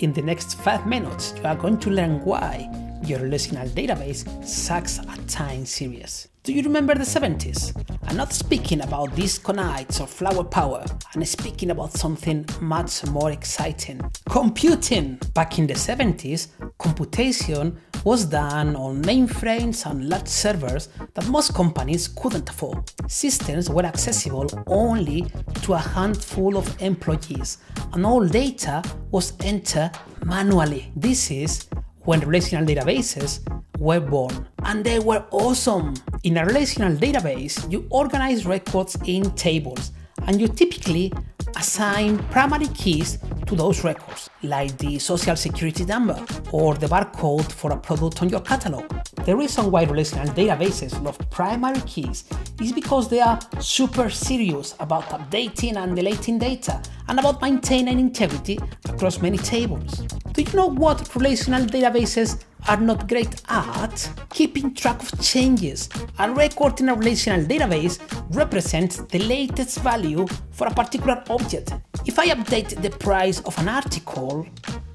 In the next 5 minutes, you are going to learn why your relational database sucks at time series. Do you remember the 70s? I'm not speaking about disco nights or flower power. I'm speaking about something much more exciting. Computing! Back in the 70s, computation was done on mainframes and large servers that most companies couldn't afford. Systems were accessible only to a handful of employees, and all data was entered manually. This is when relational databases were born. And they were awesome! In a relational database, you organize records in tables, and you typically assign primary keys to those records, like the social security number or the barcode for a product on your catalog. The reason why relational databases love primary keys is because they are super serious about updating and deleting data and about maintaining integrity across many tables. Do you know what relational databases are not great at? Keeping track of changes. A record in a relational database represents the latest value for a particular object. If I update the price of an article,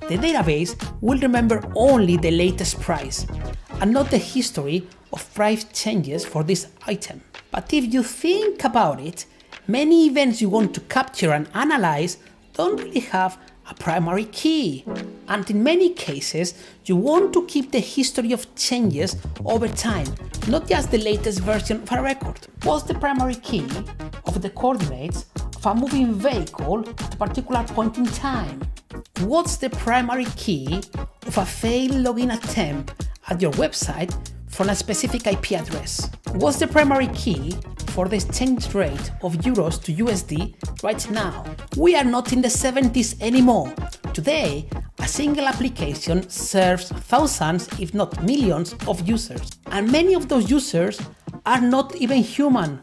the database will remember only the latest price and not the history of price changes for this item. But if you think about it, many events you want to capture and analyze don't really have a primary key, and in many cases you want to keep the history of changes over time, not just the latest version of a record. What's the primary key of the coordinates of a moving vehicle at a particular point in time? What's the primary key of a failed login attempt at your website from a specific IP address? What's the primary key for the exchange rate of euros to USD right now? We are not in the 70s anymore. Today, a single application serves thousands, if not millions, of users. And many of those users are not even human.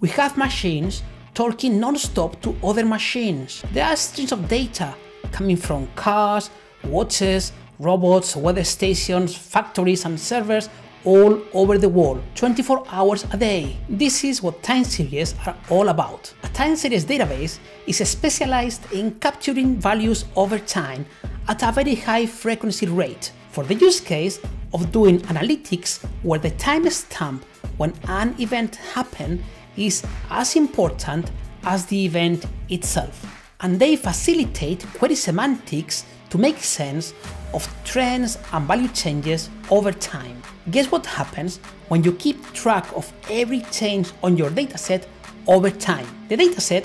We have machines talking non-stop to other machines. There are streams of data coming from cars, watches, robots, weather stations, factories and servers all over the world, 24 hours a day. This is what time series are all about. A time series database is specialized in capturing values over time at a very high frequency rate for the use case of doing analytics where the timestamp when an event happened is as important as the event itself. And they facilitate query semantics to make sense of trends and value changes over time. Guess what happens when you keep track of every change on your dataset over time? The dataset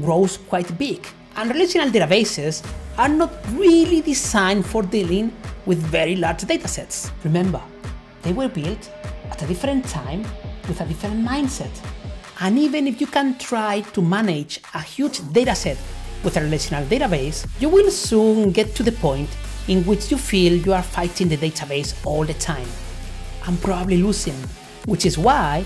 grows quite big, and relational databases are not really designed for dealing with very large datasets. Remember, they were built at a different time with a different mindset. And even if you can try to manage a huge dataset with a relational database, you will soon get to the point in which you feel you are fighting the database all the time and probably losing, which is why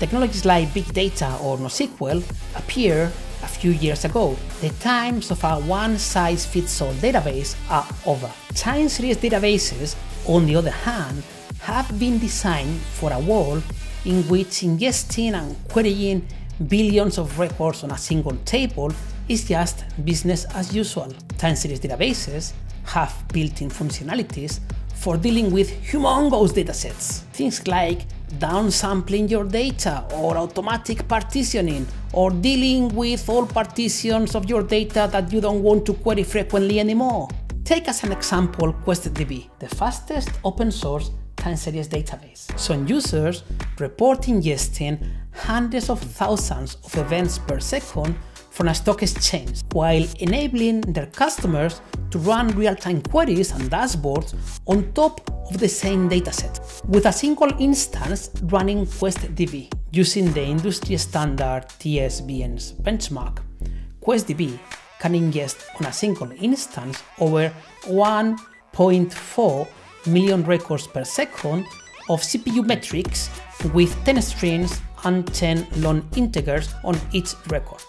technologies like big data or NoSQL appeared a few years ago. The times of a one-size-fits-all database are over. Time series databases, on the other hand, have been designed for a world in which ingesting and querying billions of records on a single table is just business as usual. Time series databases have built-in functionalities for dealing with humongous datasets. Things like downsampling your data, or automatic partitioning, or dealing with all partitions of your data that you don't want to query frequently anymore. Take as an example QuestDB, the fastest open source time series database. Some users report ingesting hundreds of thousands of events per second from a stock exchange, while enabling their customers to run real-time queries and dashboards on top of the same dataset, with a single instance running QuestDB. Using the industry standard TSBS benchmark, QuestDB can ingest on a single instance over 1.4 million records per second of CPU metrics, with 10 strings and 10 long integers on each record.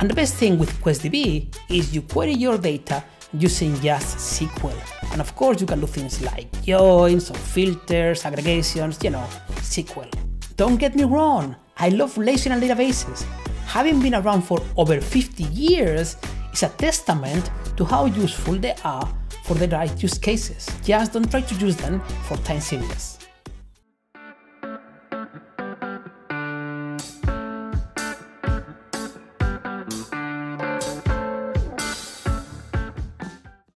And the best thing with QuestDB is you query your data using just SQL. And of course you can do things like joins or filters, aggregations, you know, SQL. Don't get me wrong, I love relational databases. Having been around for over 50 years, is a testament to how useful they are for the right use cases. Just don't try to use them for time series.